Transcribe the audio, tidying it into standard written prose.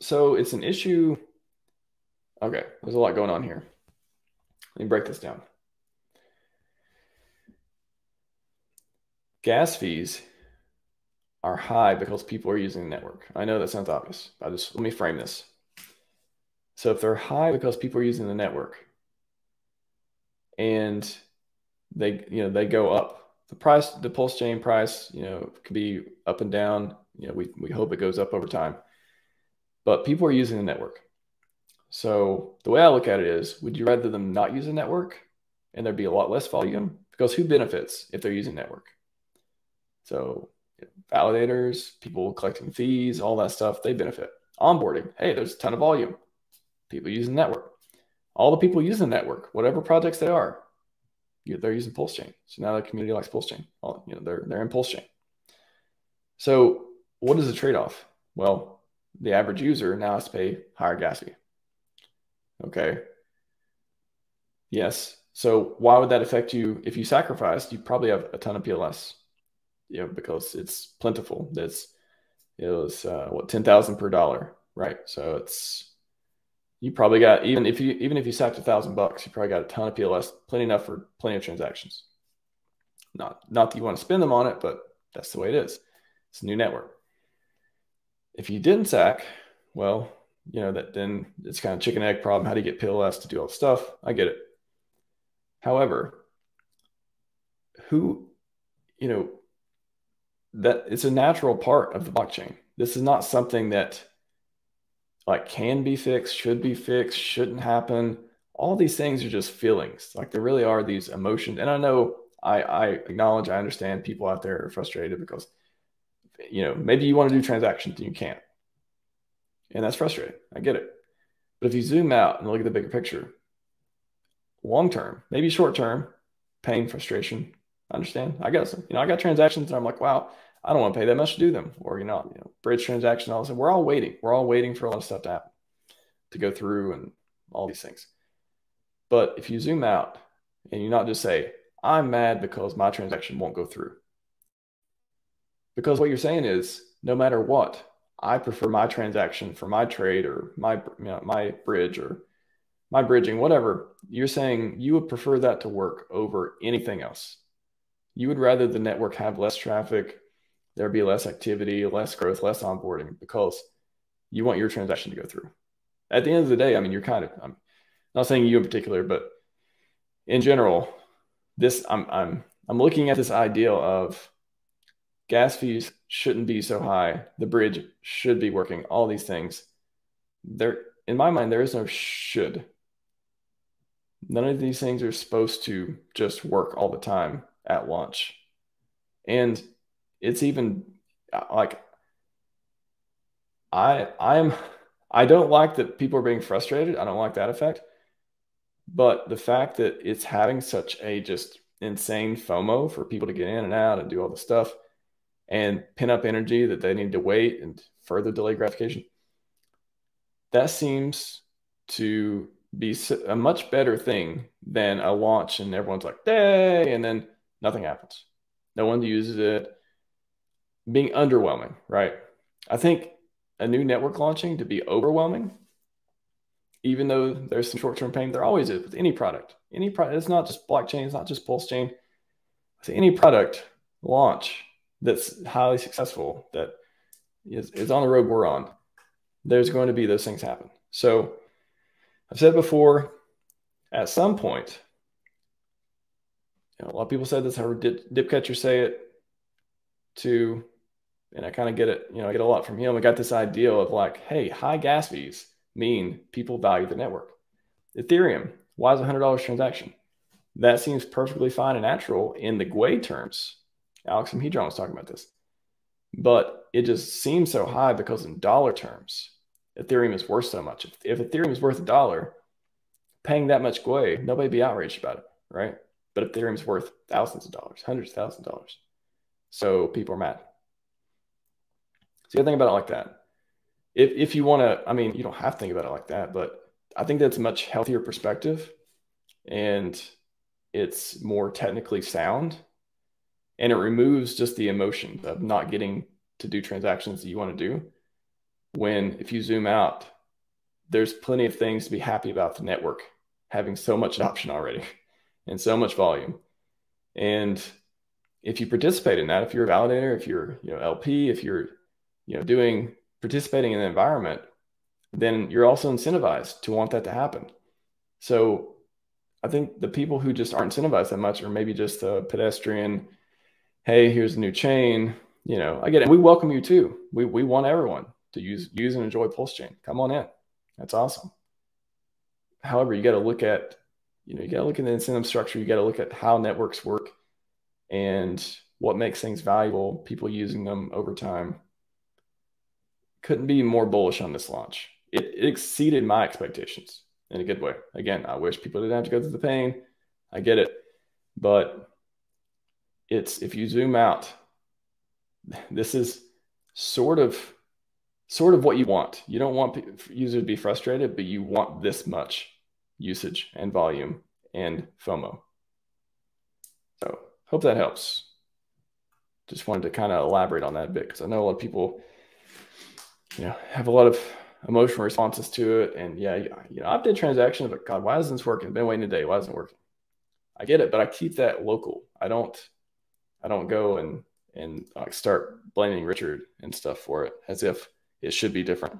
So it's an issue. Okay, there's a lot going on here. Let me break this down. Gas fees are high because people are using the network. I know that sounds obvious. Let me frame this. So if they're high because people are using the network and they go up, the price, the PulseChain price, could be up and down. We hope it goes up over time, but people are using the network. So the way I look at it is, would you rather them not use the network and there'd be a lot less volume? Because who benefits if they're using network? So validators, people collecting fees, all that stuff, they benefit. Onboarding, hey, there's a ton of volume. People using the network. All the people using the network, whatever projects they are, they're using PulseChain. So now the community likes PulseChain. They're in PulseChain. So what is the trade-off? Well, the average user now has to pay higher gas fee. Okay. Yes. So why would that affect you? If you sacrificed, you probably have a ton of PLS, because it's plentiful. It was what, 10,000 per dollar, right? So you probably got, even if you sacked $1,000, you probably got a ton of PLS, plenty of transactions. Not that you want to spend them on it, but that's the way it is. It's a new network. If you didn't sack, well, then it's kind of chicken egg problem. How do you get PLS to do all the stuff? I get it. However, that it's a natural part of the blockchain. This is not something that can be fixed, should be fixed, shouldn't happen. All these things are just feelings. There really are these emotions. And I know, I acknowledge, I understand people out there are frustrated because, maybe you want to do transactions and you can't. And that's frustrating. I get it. But if you zoom out and look at the bigger picture, long-term, maybe short-term, pain, frustration, I understand. I got some, I got transactions and I'm like, wow, I don't want to pay that much to do them. Or, bridge transaction, all this. We're all waiting. We're all waiting for a lot of stuff to happen, to go through and all these things. But if you zoom out and you not just say, I'm mad because my transaction won't go through. Because what you're saying is, no matter what, I prefer my transaction for my trade or my, my bridge or my bridging, whatever. You're saying you would prefer that to work over anything else. You would rather the network have less traffic, there be less activity, less growth, less onboarding, because you want your transaction to go through. At the end of the day, you're kind of, I'm not saying you in particular, but in general, this, I'm looking at this ideal of gas fees shouldn't be so high. The bridge should be working. All these things. There, in my mind, there is no should. None of these things are supposed to just work all the time at launch. And it's even like, I don't like that people are being frustrated. I don't like that effect. But the fact that it's having such a just insane FOMO for people to get in and out and do all the stuff, and pin up energy that they need to wait and further delay gratification. That seems to be a much better thing than a launch and everyone's like, "Hey," and then nothing happens. No one uses it. Being underwhelming, right? I think a new network launching to be overwhelming, even though there's some short-term pain, there always is with any product. Any product, it's not just blockchain, it's not just PulseChain. It's any product launch that's highly successful, that is on the road we're on, there's going to be those things happen. So I've said before, at some point, a lot of people said this, I heard Dipcatcher say it too, and I kind of get it, I get a lot from him. I got this idea of like, hey, high gas fees mean people value the network. Ethereum, why is $100 transaction? That seems perfectly fine and natural in the Gwei terms. Alex from Hedron was talking about this, but it just seems so high because in dollar terms, Ethereum is worth so much. If Ethereum is worth $1, paying that much Gwei, nobody'd be outraged about it, right? But Ethereum is worth thousands of dollars, hundreds of thousands of dollars. So people are mad. So you think about it like that. If you want to, you don't have to think about it like that, but I think that's a much healthier perspective and it's more technically sound. And it removes just the emotion of not getting to do transactions that you want to do when, if you zoom out, there's plenty of things to be happy about the network having so much adoption already and so much volume. And if you participate in that, if you're a validator, if you're, LP, if you're, participating in the environment, then you're also incentivized to want that to happen. So I think the people who just aren't incentivized that much, or maybe just a pedestrian, hey, here's a new chain, I get it. We welcome you too. We want everyone to use and enjoy PulseChain. Come on in. That's awesome. However, you got to look at, you got to look at the incentive structure. You got to look at how networks work and what makes things valuable, people using them over time. Couldn't be more bullish on this launch. It exceeded my expectations in a good way. Again, I wish people didn't have to go through the pain. I get it. But it's, if you zoom out, this is sort of what you want. You don't want users to be frustrated, but you want this much usage and volume and FOMO. So hope that helps. Just wanted to kind of elaborate on that a bit, because I know a lot of people, have a lot of emotional responses to it. And yeah, I've done transactions, but God, why isn't this working? I've been waiting a day. Why isn't it working? I get it, but I keep that local. I don't go and start blaming Richard and stuff for it as if it should be different.